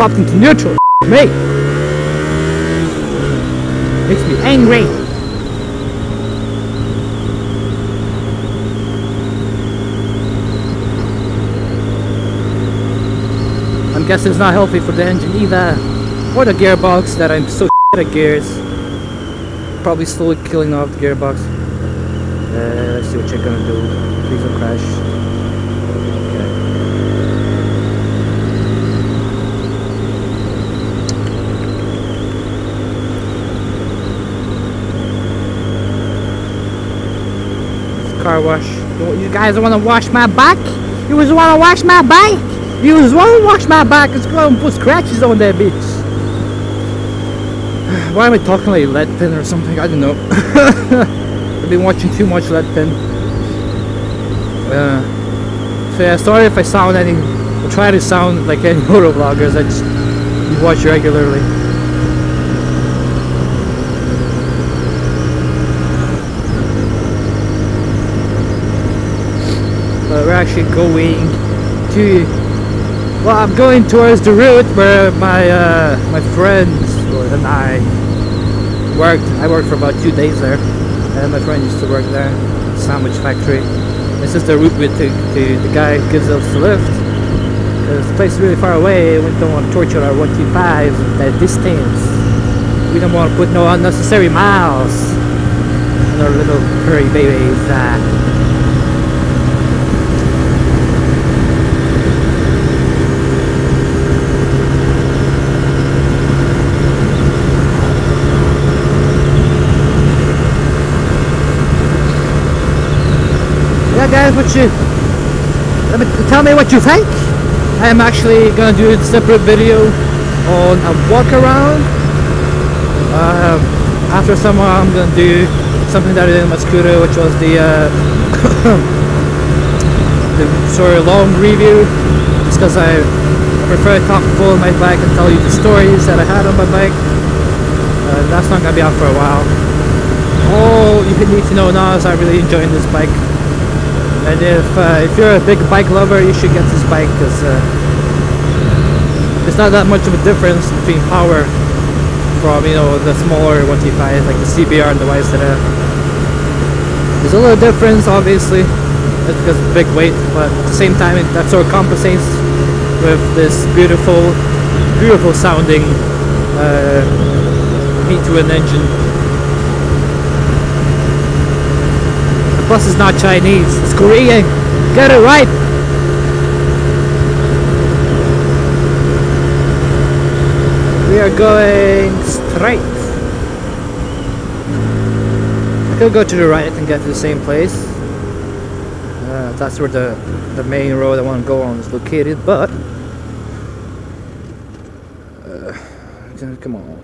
popped into neutral. Great. Makes me angry. I'm guessing it's not healthy for the engine either, or the gearbox that I'm so shit at gears. Probably slowly killing off the gearbox. Let's see what you're gonna do. Please don't crash. Car wash. You guys want to wash my back? You just want to wash my back? You just want to wash my back? It's going to put scratches on that bitch. Why am I talking like LeadPen or something? I don't know. I've been watching too much LeadPen. So yeah, sorry if I sound any. I try to sound like any motor vloggers I just watch regularly. We're actually going to, well, I'm going towards the route where my my friends and I worked. I worked for about 2 days there, and my friend used to work there, sandwich factory. This is the route we took. The guy gives us a lift because the place is really far away. We don't want to torture our 125 that distance. We don't want to put no unnecessary miles in our little hurry babies. Guys, what you tell me what you think. I'm actually gonna do a separate video on a walk around. After summer, I'm gonna do something that I did in my scooter, which was the sort of long review. It's because I prefer to talk full on my bike and tell you the stories that I had on my bike. That's not gonna be out for a while. All you need to know now is I'm really enjoying this bike. And if you're a big bike lover, you should get this bike because there's not that much of a difference between power from, you know, the smaller 125s like the CBR and the YZF. There's a little difference, obviously, that's because of the big weight, but at the same time, that sort of compensates with this beautiful, beautiful sounding heat to an engine. Plus it's not Chinese, it's Korean. Get it right! We are going straight. I could go to the right and get to the same place. That's where the main road I want to go on is located, but... come on.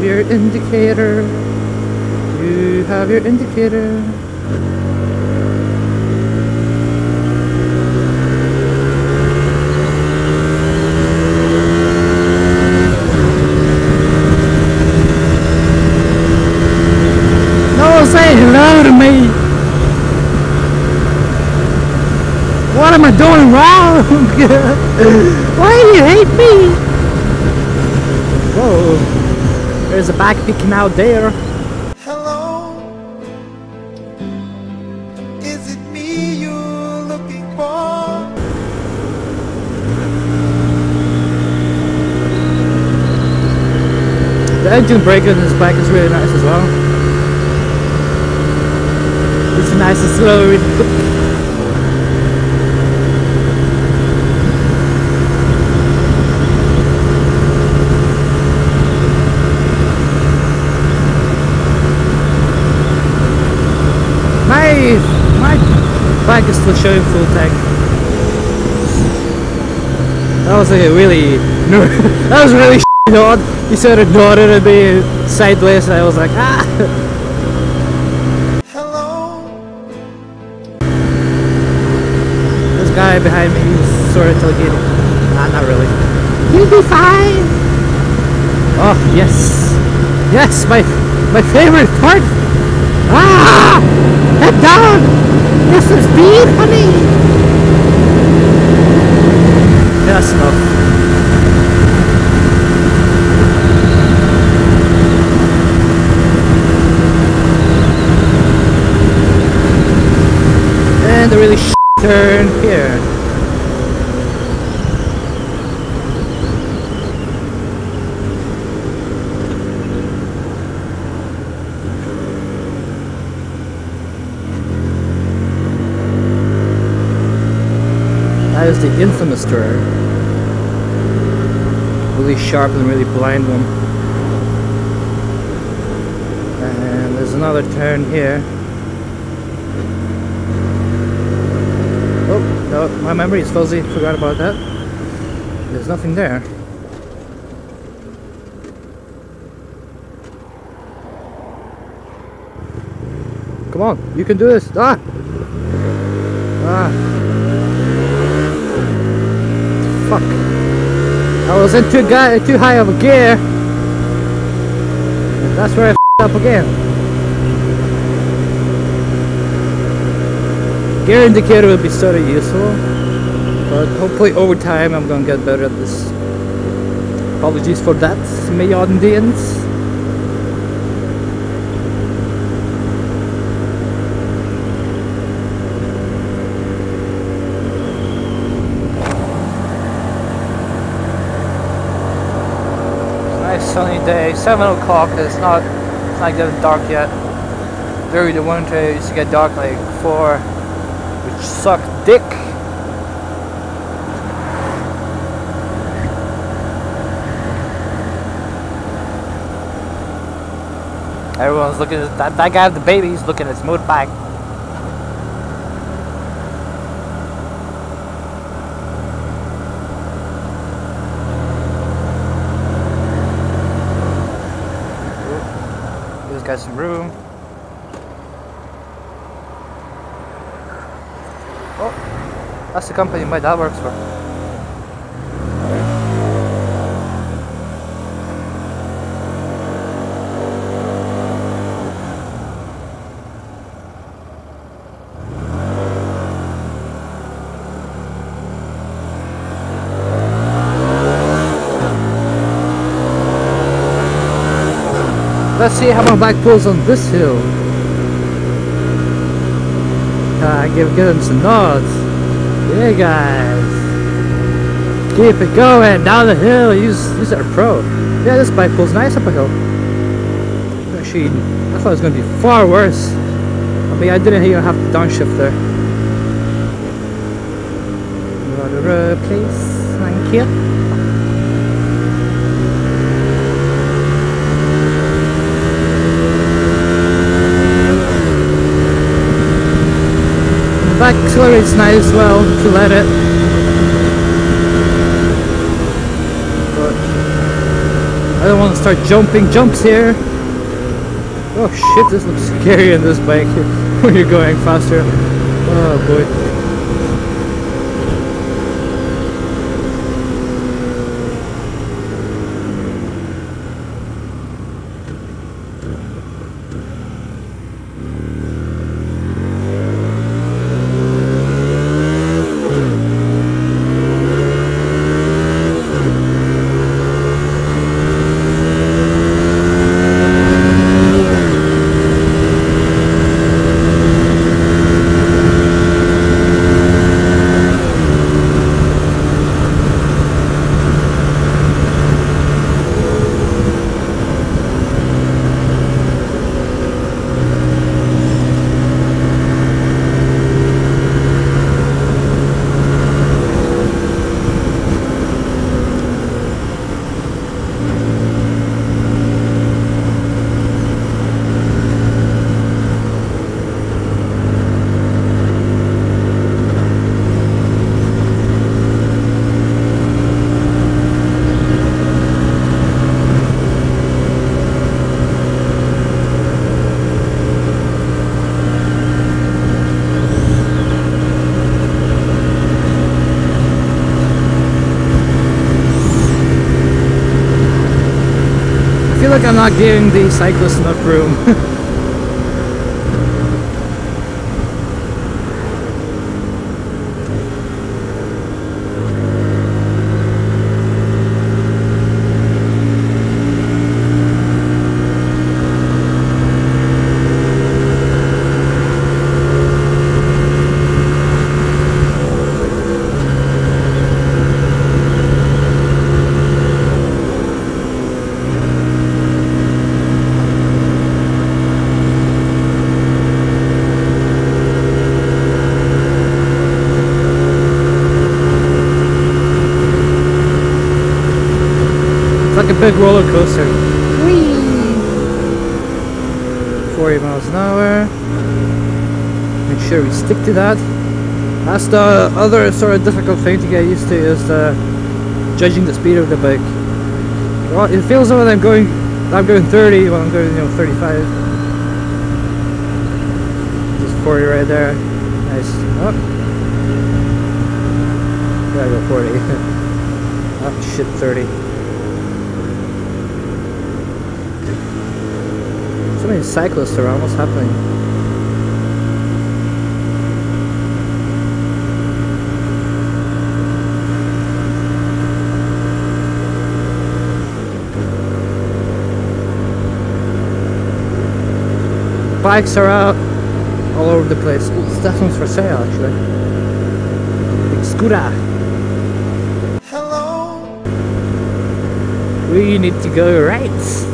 Your indicator, you have your indicator. No, say hello to me. What am I doing wrong? Why do you hate me? Whoa. There's a backpicking out there. Hello, is it me you're looking for? The engine brake on this bike is really nice as well. It's nice and slow. My bike is still showing full tank. That was like a really that was really odd. He sort of nodded at me sideways and I was like, ah. Hello. This guy behind me, he's sort of tailgating. Nah, not really. You'll be fine. Oh yes, yes, my favorite part. Ah, head down. This is beef, honey. Yes, love. And a really shit turn here. That is the infamous turn. Really sharp and really blind one. And there's another turn here. Oh, no, my memory is fuzzy, forgot about that. There's nothing there. Come on, you can do this! Ah! Ah! Fuck! I was in too high of a gear! That's where I f***ed up again. Gear indicator would be sort of useful, but hopefully over time I'm gonna get better at this. Apologies for that, my audience. Nice sunny day, 7 o'clock. It's not getting dark yet. During the winter it used to get dark like 4. Which suck dick. Everyone's looking at that guy with the baby, he's looking at his motorbike. He's got some room. That's the company my dad works for. Let's see how my bike pulls on this hill. Give him some nods. Yeah guys, keep it going down the hill. Use our pro. Yeah, this bike pulls nice up a hill. Actually, I thought it was gonna be far worse. I mean, I didn't even have to downshift there. Another place, thank you. Back accelerates nice as well to let it. But I don't want to start jumping jumps here. Oh shit, this looks scary in this bike when you're going faster. Oh boy. not giving the cyclist enough room. It's like a big roller coaster. Whee! 40 miles an hour. Make sure we stick to that. That's the other sort of difficult thing to get used to, is judging the speed of the bike. Well, it feels like I'm going 30 when I'm going 35. Just 40 right there. Nice. Oh. Gotta go 40. Oh shit, 30. So many cyclists around, what's happening? Bikes are out all over the place. Ooh, that one's for sale actually. Big scooter. Hello! We need to go right.